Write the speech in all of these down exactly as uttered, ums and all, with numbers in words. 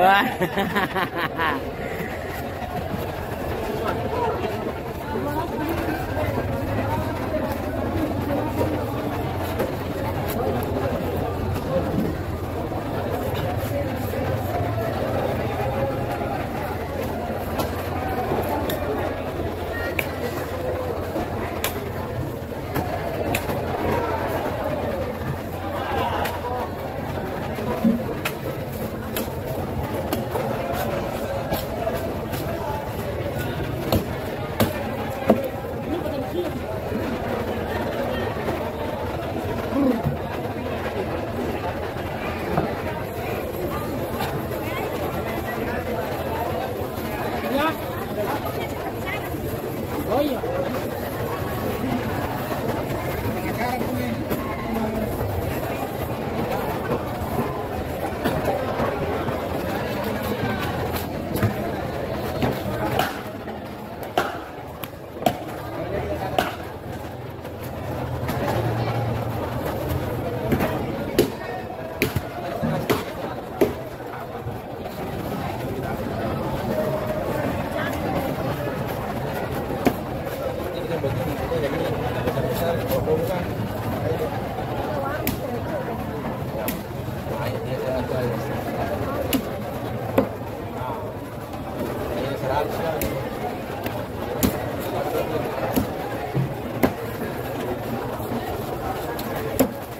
Wah.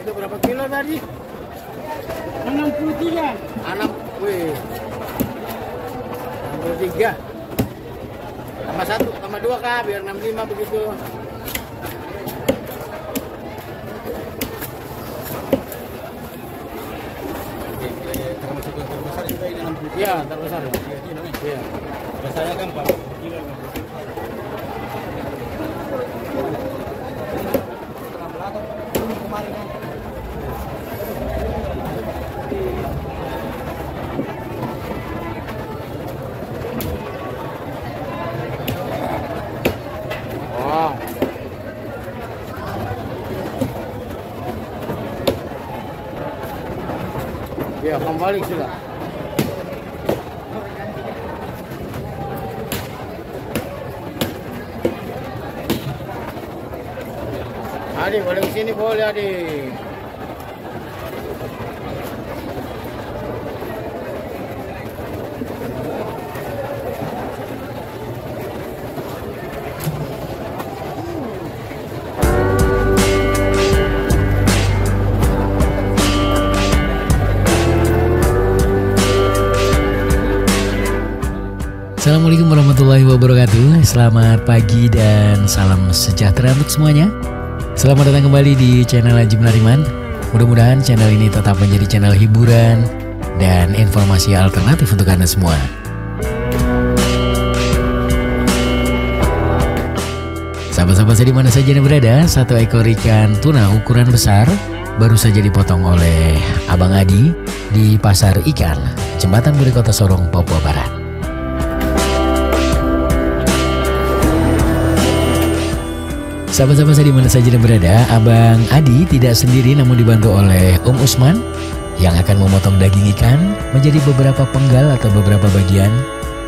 Itu berapa kilo tadi? enam puluh tiga. Anak, wih. enam puluh tiga. Tambah satu, tambah dua kah? Biar enam puluh lima begitu. Iya, terbesar. Iya. Saya kan Pak. Ya, kembali sudah. Adi, boleh ke sini, boleh Adi. Assalamualaikum warahmatullahi wabarakatuh. Selamat pagi dan salam sejahtera untuk semuanya. Selamat datang kembali di channel Ajib Nariman. Mudah-mudahan channel ini tetap menjadi channel hiburan dan informasi alternatif untuk Anda semua. Sahabat-sahabat, di mana saja yang berada, satu ekor ikan tuna ukuran besar baru saja dipotong oleh Abang Adi di Pasar Ikan Jembatan Puri, Kota Sorong, Papua Barat. Sahabat-sahabat saya dimana saja yang berada, Abang Adi tidak sendiri namun dibantu oleh Om Usman yang akan memotong daging ikan menjadi beberapa penggal atau beberapa bagian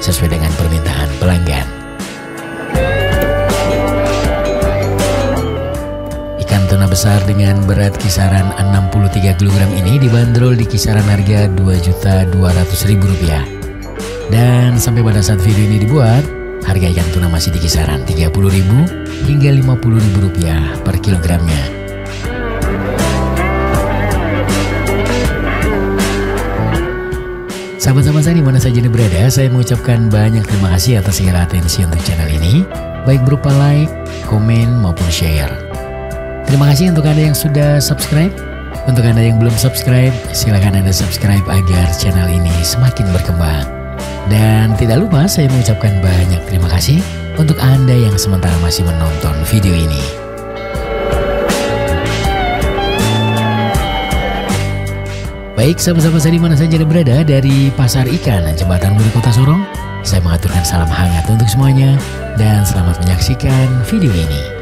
sesuai dengan permintaan pelanggan. Ikan tuna besar dengan berat kisaran enam puluh tiga kilogram ini dibanderol di kisaran harga dua juta dua ratus ribu rupiah. Dan sampai pada saat video ini dibuat, harga ikan tuna masih di kisaran tiga puluh ribu rupiah hingga lima puluh ribu rupiah per kilogramnya. Sahabat-sahabat saya dimana saja yang berada, saya mengucapkan banyak terima kasih atas segala atensi untuk channel ini, baik berupa like, komen maupun share. Terima kasih untuk Anda yang sudah subscribe. Untuk Anda yang belum subscribe, silakan Anda subscribe agar channel ini semakin berkembang. Dan tidak lupa saya mengucapkan banyak terima kasih untuk Anda yang sementara masih menonton video ini. Baik, sahabat-sahabat saya dimana saja yang berada, dari Pasar Ikan Jembatan Puri, Kota Sorong, saya mengaturkan salam hangat untuk semuanya dan selamat menyaksikan video ini.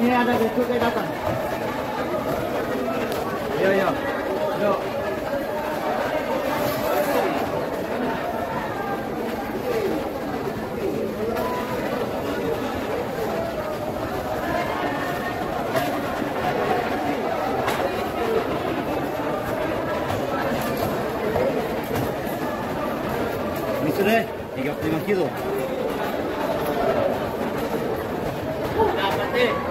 Ini ada besok dia datang. Yo yo, yo. Ini sudah tiga puluh lima kilo. Apa sih?